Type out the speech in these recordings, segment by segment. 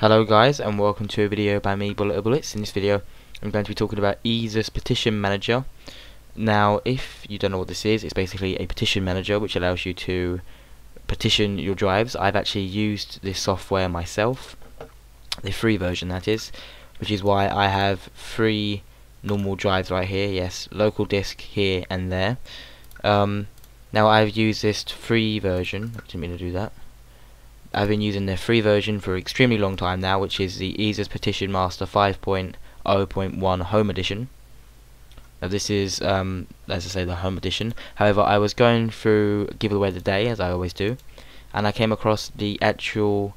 Hello guys, and welcome to a video by me, Bullet of Bullets. In this video I'm going to be talking about EaseUS Partition Manager. Now if you don't know what this is, it's basically a partition manager which allows you to partition your drives. I've actually used this software myself, the free version that is, which is why I have three normal drives right here, yes, local disk here and there. Now I've used this free version, I didn't mean to do that. I've been using the free version for an extremely long time now, which is the Easeus Partition Master 5.0.1 Home Edition. Now this is, as I say, the Home Edition. However, I was going through Giveaway the Day, as I always do, and I came across the actual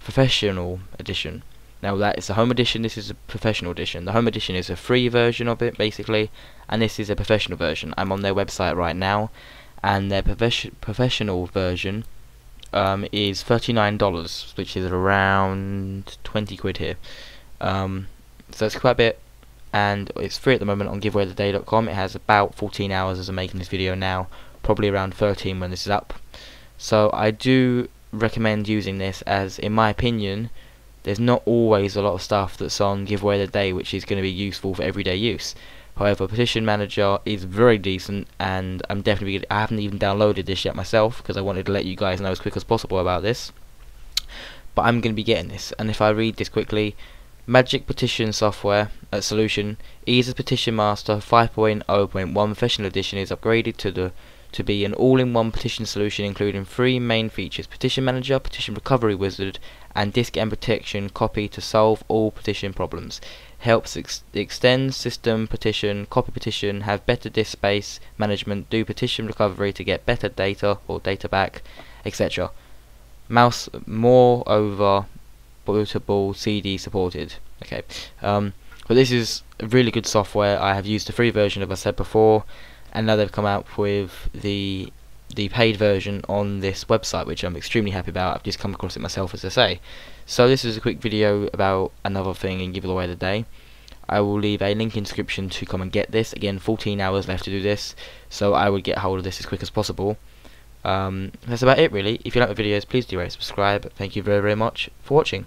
Professional Edition. Now that is the Home Edition, this is the Professional Edition. The Home Edition is a free version of it, basically, and this is a professional version. I'm on their website right now, and their professional version is $39, which is around 20 quid here, so it's quite a bit, and it's free at the moment on giveawaytheday.com. it has about 14 hours as I'm making this video now, probably around 13 when this is up, so I do recommend using this, as in my opinion there's not always a lot of stuff that's on Giveaway the Day which is going to be useful for everyday use. However, Partition Manager is very decent, and I'm definitely, I haven't even downloaded this yet myself because I wanted to let you guys know as quick as possible about this. But I'm going to be getting this, and if I read this quickly, Magic Partition Software Solution, Easeus Partition Master 5.0.1 Professional Edition is upgraded to be an all-in-one partition solution including three main features: Partition Manager, Partition Recovery Wizard, and Disk and Partition Copy to solve all partition problems. Helps extend system partition, copy partition, have better disk space management, do partition recovery to get better data or data back, etc. Mouse moreover bootable CD supported. Okay, but this is really good software. I have used the free version, as I said before, and now they've come out with the paid version on this website, which I'm extremely happy about. I've just come across it myself, as I say. So this is a quick video about another thing in Giveaway the Day. I will leave a link in description to come and get this. Again, 14 hours left to do this, so I would get hold of this as quick as possible. That's about it really. If you like my videos, please do rate, subscribe. Thank you very, very much for watching.